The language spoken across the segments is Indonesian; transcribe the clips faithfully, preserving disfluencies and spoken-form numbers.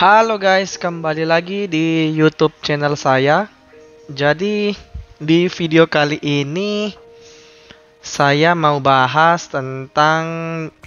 Halo guys, kembali lagi di YouTube channel saya. Jadi di video kali ini saya mau bahas tentang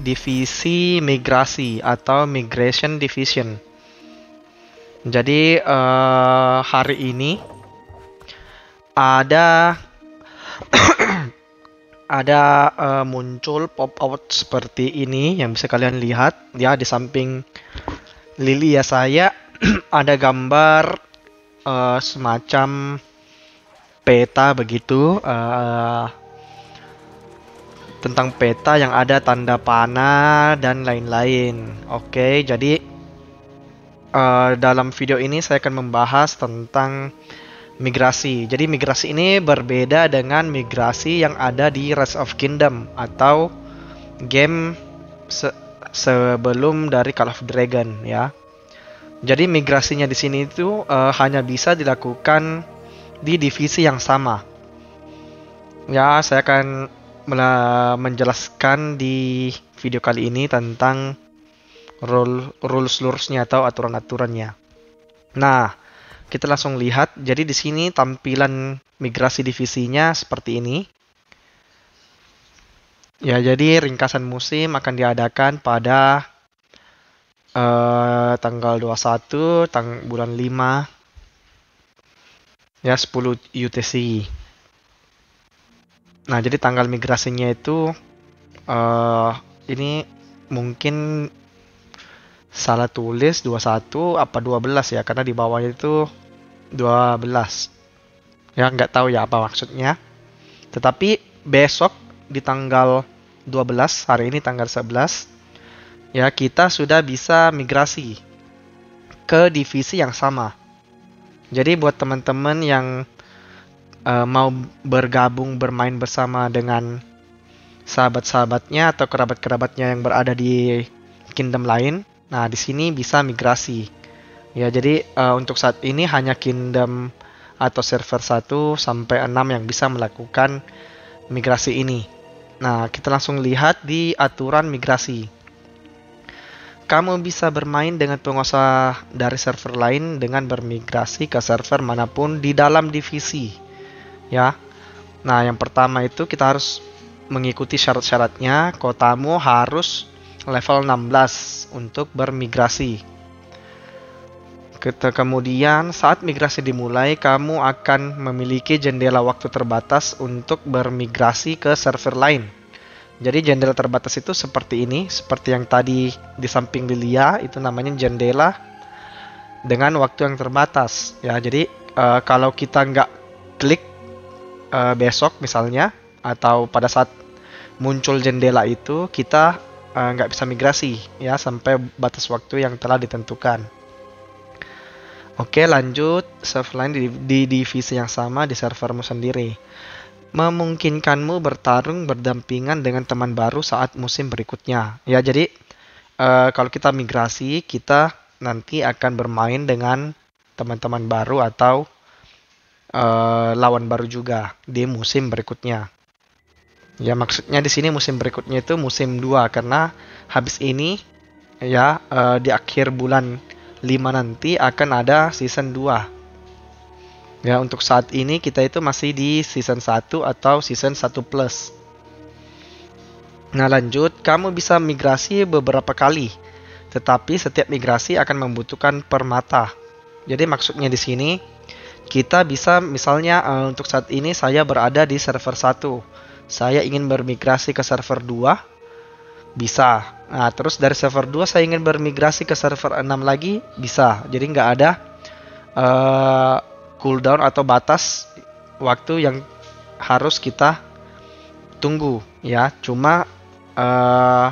divisi migrasi atau migration division. Jadi uh, hari ini ada ada uh, muncul pop out seperti ini yang bisa kalian lihat ya, di samping Lili ya saya ada gambar uh, semacam peta begitu, uh, tentang peta yang ada tanda panah dan lain-lain. Oke, jadi uh, dalam video ini saya akan membahas tentang migrasi. Jadi migrasi ini berbeda dengan migrasi yang ada di Rise of Kingdom atau game se sebelum dari Call of Dragon ya. Jadi migrasinya di sini itu uh, hanya bisa dilakukan di divisi yang sama. Ya, saya akan menjelaskan di video kali ini tentang rule rules rules-nya atau aturan-aturannya. Nah, kita langsung lihat. Jadi di sini tampilan migrasi divisinya seperti ini. Ya, jadi ringkasan musim akan diadakan pada uh, tanggal dua puluh satu tang bulan lima ya, sepuluh U T C. Nah, jadi tanggal migrasinya itu uh, ini mungkin salah tulis dua puluh satu apa dua belas ya, karena di bawahnya itu dua belas. Ya, nggak tahu ya apa maksudnya. Tetapi besok di tanggal dua belas, hari ini tanggal sebelas ya, kita sudah bisa migrasi ke divisi yang sama. Jadi buat teman-teman yang uh, mau bergabung bermain bersama dengan sahabat-sahabatnya atau kerabat-kerabatnya yang berada di kingdom lain, nah di sini bisa migrasi ya. Jadi uh, untuk saat ini hanya kingdom atau server satu sampai enam yang bisa melakukan migrasi ini. Nah, kita langsung lihat di aturan migrasi. Kamu bisa bermain dengan penguasa dari server lain dengan bermigrasi ke server manapun di dalam divisi. Ya. Nah, yang pertama itu kita harus mengikuti syarat-syaratnya. Kotamu harus level enam belas untuk bermigrasi. Kemudian saat migrasi dimulai, kamu akan memiliki jendela waktu terbatas untuk bermigrasi ke server lain. Jadi jendela terbatas itu seperti ini, seperti yang tadi di samping Lilia, itu namanya jendela dengan waktu yang terbatas. Ya, jadi uh, kalau kita nggak klik uh, besok misalnya, atau pada saat muncul jendela itu, kita uh, nggak bisa migrasi ya sampai batas waktu yang telah ditentukan. Oke, lanjut. Server lain di, di divisi yang sama di servermu sendiri memungkinkanmu bertarung berdampingan dengan teman baru saat musim berikutnya. Ya, jadi uh, kalau kita migrasi, kita nanti akan bermain dengan teman-teman baru atau uh, lawan baru juga di musim berikutnya. Ya, maksudnya di sini musim berikutnya itu musim dua, karena habis ini ya uh, di akhir bulan lima nanti akan ada season dua. Ya, untuk saat ini kita itu masih di season satu atau season satu plus. Nah, lanjut. Kamu bisa migrasi beberapa kali, tetapi setiap migrasi akan membutuhkan permata. Jadi maksudnya di sini kita bisa misalnya uh, untuk saat ini saya berada di server satu. Saya ingin bermigrasi ke server dua. Bisa. Nah, terus dari server dua saya ingin bermigrasi ke server enam lagi, bisa. Jadi nggak ada uh, cooldown atau batas waktu yang harus kita tunggu ya. Cuma uh,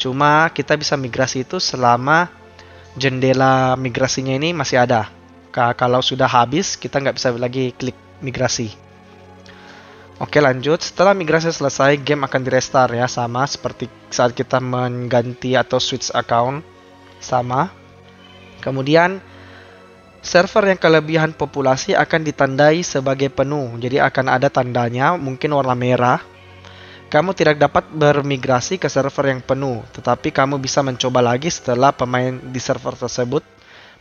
cuma kita bisa migrasi itu selama jendela migrasinya ini masih ada. Kalau sudah habis, kita nggak bisa lagi klik migrasi. Oke, lanjut. Setelah migrasi selesai, game akan di-restart ya, sama seperti saat kita mengganti atau switch account, sama. Kemudian server yang kelebihan populasi akan ditandai sebagai penuh. Jadi akan ada tandanya, mungkin warna merah. Kamu tidak dapat bermigrasi ke server yang penuh, tetapi kamu bisa mencoba lagi setelah pemain di server tersebut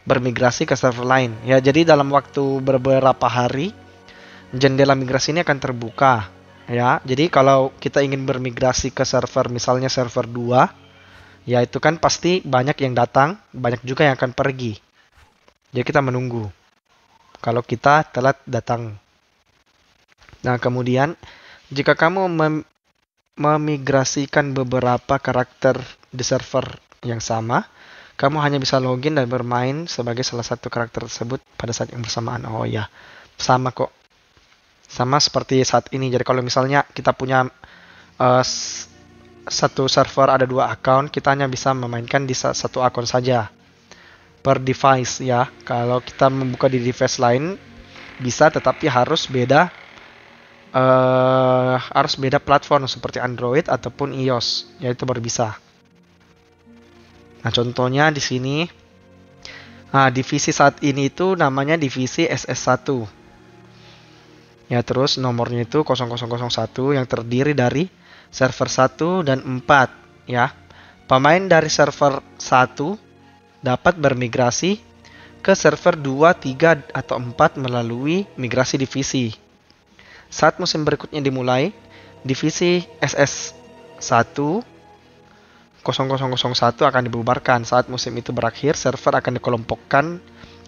bermigrasi ke server lain. Ya, jadi dalam waktu beberapa hari jendela migrasi ini akan terbuka. Ya, jadi kalau kita ingin bermigrasi ke server, misalnya server dua, ya itu kan pasti banyak yang datang, banyak juga yang akan pergi. Jadi kita menunggu kalau kita telat datang. Nah, kemudian jika kamu mem memigrasikan beberapa karakter di server yang sama, kamu hanya bisa login dan bermain sebagai salah satu karakter tersebut pada saat yang bersamaan. Oh ya, sama kok. Sama seperti saat ini. Jadi kalau misalnya kita punya uh, satu server ada dua akun, kita hanya bisa memainkan di satu akun saja per device ya. Kalau kita membuka di device lain bisa, tetapi harus beda uh, harus beda platform seperti Android ataupun iOS. Ya itu baru bisa. Nah, contohnya di sini, nah, divisi saat ini itu namanya divisi S S satu. Ya, terus nomornya itu nol nol nol satu yang terdiri dari server satu dan empat. Ya, pemain dari server satu dapat bermigrasi ke server dua, tiga, atau empat melalui migrasi divisi. Saat musim berikutnya dimulai, divisi S S satu nol nol nol satu akan dibubarkan. Saat musim itu berakhir, server akan dikelompokkan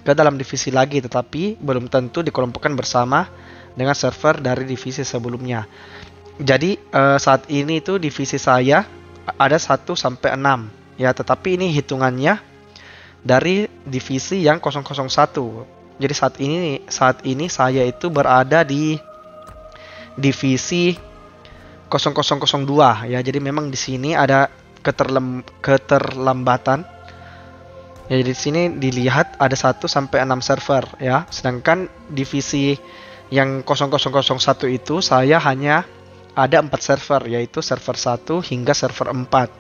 ke dalam divisi lagi, tetapi belum tentu dikelompokkan bersama dengan server dari divisi sebelumnya. Jadi eh, saat ini itu divisi saya ada satu sampai enam ya, tetapi ini hitungannya dari divisi yang nol nol satu. Jadi saat ini saat ini saya itu berada di divisi nol nol nol dua ya. Jadi memang di sini ada Keterlem, keterlambatan. Ya, jadi di sini dilihat ada satu sampai enam server ya. Sedangkan divisi yang nol nol nol satu itu saya hanya ada empat server, yaitu server satu hingga server empat.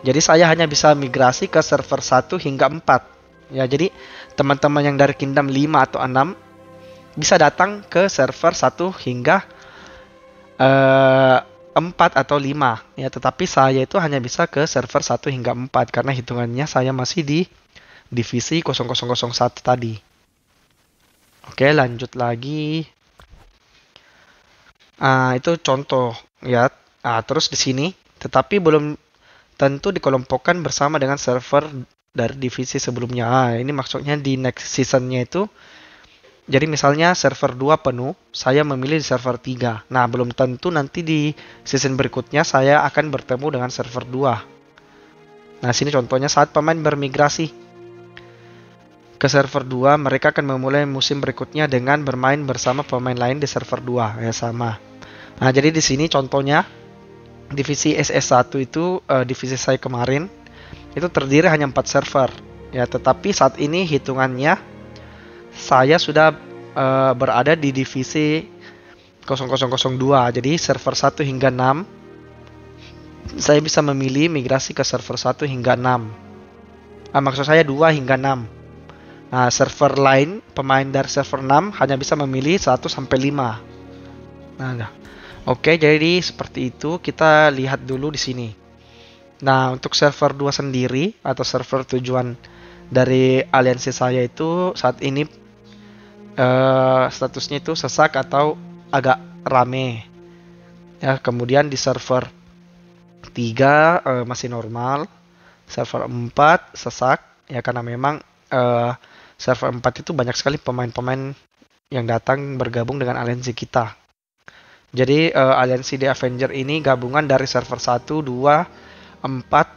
Jadi saya hanya bisa migrasi ke server satu hingga empat. Ya, jadi teman-teman yang dari Kingdom lima atau enam bisa datang ke server satu hingga eh uh, empat atau lima ya, tetapi saya itu hanya bisa ke server satu hingga empat karena hitungannya saya masih di divisi nol nol nol satu tadi. Oke, lanjut lagi. Ah, itu contoh ya. Ah, terus di sini, tetapi belum tentu dikelompokkan bersama dengan server dari divisi sebelumnya. Ah, ini maksudnya di next seasonnya itu. Jadi misalnya server dua penuh, saya memilih di server tiga. Nah, belum tentu nanti di season berikutnya saya akan bertemu dengan server dua. Nah, sini contohnya saat pemain bermigrasi ke server dua, mereka akan memulai musim berikutnya dengan bermain bersama pemain lain di server dua. Ya, sama. Nah, jadi di sini contohnya divisi S S satu itu, eh, divisi saya kemarin, itu terdiri hanya empat server. Ya, tetapi saat ini hitungannya saya sudah uh, berada di divisi nol nol nol dua. Jadi server satu hingga enam saya bisa memilih migrasi ke server satu hingga enam. Ah, maksud saya dua hingga enam. Nah, server lain, pemain dari server enam hanya bisa memilih satu sampai lima. Nah, nah. Oke, jadi seperti itu. Kita lihat dulu di sini. Nah, untuk server dua sendiri atau server tujuan dari aliansi saya itu saat ini uh, statusnya itu sesak atau agak rame ya. Kemudian di server tiga uh, masih normal, server empat sesak ya, karena memang uh, server empat itu banyak sekali pemain-pemain yang datang bergabung dengan aliansi kita. Jadi uh, aliansi The Avengers ini gabungan dari server satu, dua, empat,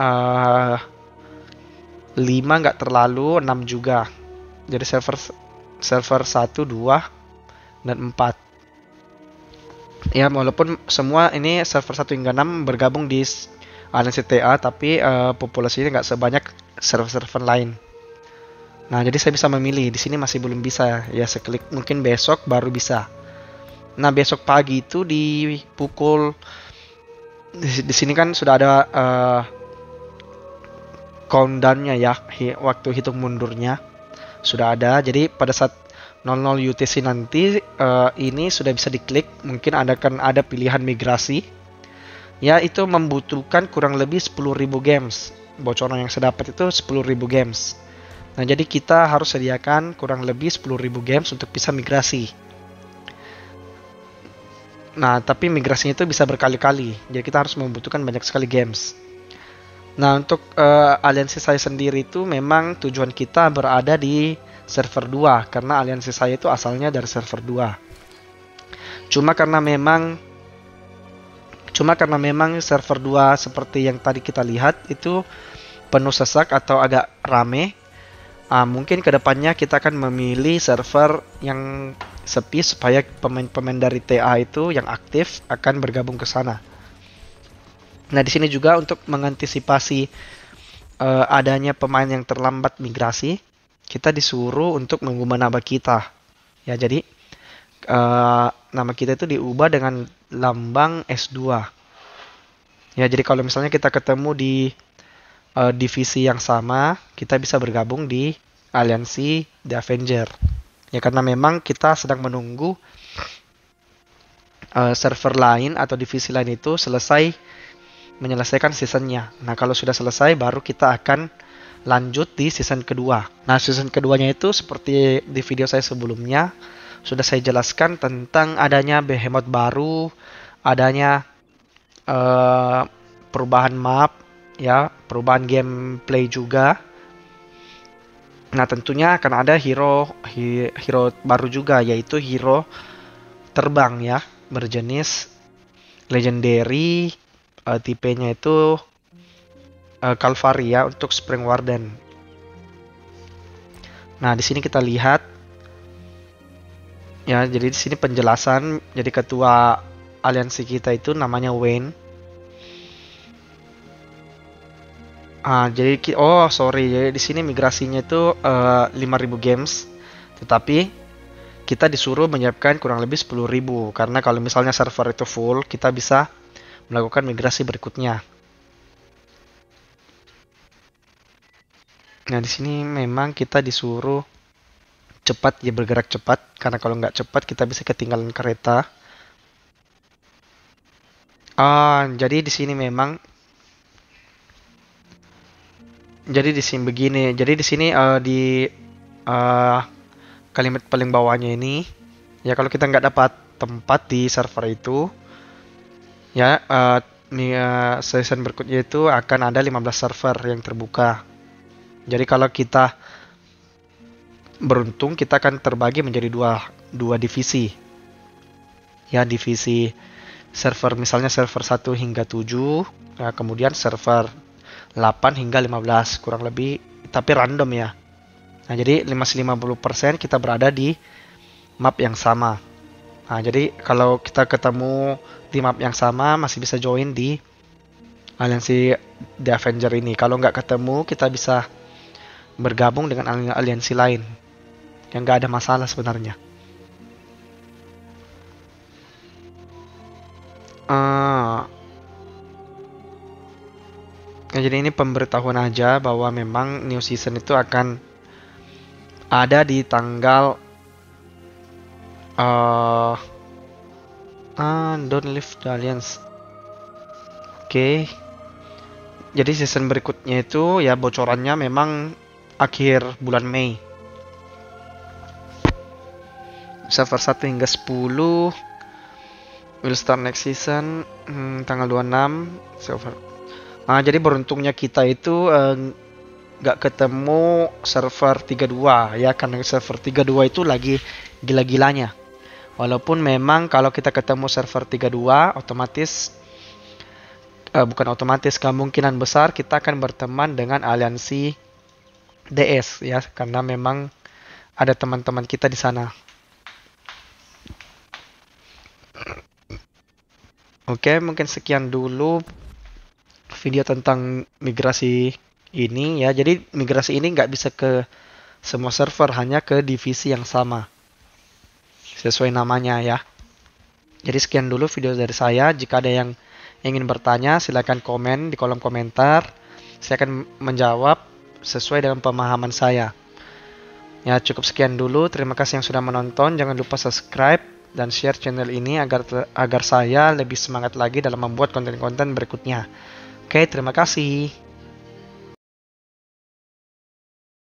uh, lima nggak terlalu, enam juga. Jadi server server satu, dua, dan empat. Ya, walaupun semua ini server satu hingga enam bergabung di aliansi T A, tapi uh, populasinya nggak sebanyak server-server lain. Nah, jadi saya bisa memilih. Di sini masih belum bisa ya, seklik mungkin besok baru bisa. Nah, besok pagi itu di pukul di, di sini kan sudah ada uh, countdown-nya ya, waktu hitung mundurnya sudah ada. Jadi pada saat nol nol U T C nanti uh, ini sudah bisa diklik. Mungkin ada kan ada pilihan migrasi. Ya, itu membutuhkan kurang lebih sepuluh ribu games. Bocoran yang saya dapat itu sepuluh ribu games. Nah, jadi kita harus sediakan kurang lebih sepuluh ribu games untuk bisa migrasi. Nah, tapi migrasinya itu bisa berkali-kali. Jadi kita harus membutuhkan banyak sekali games. Nah, untuk uh, aliansi saya sendiri itu memang tujuan kita berada di server dua. Karena aliansi saya itu asalnya dari server dua. Cuma karena memang Cuma karena memang server dua seperti yang tadi kita lihat itu penuh sesak atau agak rame. Uh, mungkin kedepannya kita akan memilih server yang sepi supaya pemain-pemain dari T A itu yang aktif akan bergabung ke sana. Nah, di sini juga untuk mengantisipasi uh, adanya pemain yang terlambat migrasi, kita disuruh untuk mengubah nama kita. Ya, jadi uh, nama kita itu diubah dengan lambang S dua. Ya, jadi kalau misalnya kita ketemu di divisi yang sama, kita bisa bergabung di aliansi The Avengers. Ya, karena memang kita sedang menunggu uh, server lain atau divisi lain itu selesai menyelesaikan seasonnya. Nah, kalau sudah selesai, baru kita akan lanjut di season kedua. Nah, season keduanya itu seperti di video saya sebelumnya sudah saya jelaskan tentang adanya behemoth baru, adanya uh, perubahan map. Ya, perubahan gameplay juga. Nah, tentunya akan ada hero hero baru juga, yaitu hero terbang ya, berjenis legendary, uh, tipenya itu uh, Calvary ya, untuk Spring Warden. Nah, di sini kita lihat ya, jadi di sini penjelasan. Jadi ketua aliansi kita itu namanya Wayne. Ah, jadi oh sorry, jadi di sini migrasinya itu uh, lima ribu games, tetapi kita disuruh menyiapkan kurang lebih sepuluh ribu karena kalau misalnya server itu full, kita bisa melakukan migrasi berikutnya. Nah, di sini memang kita disuruh cepat ya, bergerak cepat karena kalau nggak cepat kita bisa ketinggalan kereta. Ah, jadi di sini memang Jadi di sini begini. Jadi di sini uh, di uh, kalimat paling bawahnya ini, ya kalau kita nggak dapat tempat di server itu, ya uh, nih, uh, season berikutnya itu akan ada lima belas server yang terbuka. Jadi kalau kita beruntung, kita akan terbagi menjadi dua dua divisi. Ya, divisi server misalnya server satu hingga tujuh, ya, kemudian server delapan hingga lima belas kurang lebih, tapi random ya. Nah, jadi lima puluh lima puluh persen kita berada di map yang sama. Nah, jadi kalau kita ketemu di map yang sama masih bisa join di aliansi The Avenger ini. Kalau nggak ketemu, kita bisa bergabung dengan aliansi lain yang nggak ada masalah sebenarnya. Uh, Nah, jadi ini pemberitahuan aja bahwa memang new season itu akan ada di tanggal uh, uh, Don't Leave the Alliance. Oke, okay. Jadi season berikutnya itu ya bocorannya memang akhir bulan Mei. Server satu hingga sepuluh will start next season hmm, tanggal dua puluh enam server. Nah, jadi beruntungnya kita itu nggak eh, ketemu server tiga puluh dua ya, karena server tiga puluh dua itu lagi gila-gilanya. Walaupun memang kalau kita ketemu server tiga puluh dua otomatis eh, bukan otomatis, kemungkinan besar kita akan berteman dengan aliansi D S ya, karena memang ada teman-teman kita di sana. Oke, mungkin sekian dulu video tentang migrasi ini ya. Jadi migrasi ini nggak bisa ke semua server, hanya ke divisi yang sama sesuai namanya ya. Jadi sekian dulu video dari saya. Jika ada yang ingin bertanya, silahkan komen di kolom komentar. Saya akan menjawab sesuai dengan pemahaman saya. Ya, cukup sekian dulu. Terima kasih yang sudah menonton. Jangan lupa subscribe dan share channel ini agar agar saya lebih semangat lagi dalam membuat konten-konten berikutnya. Oke, terima kasih.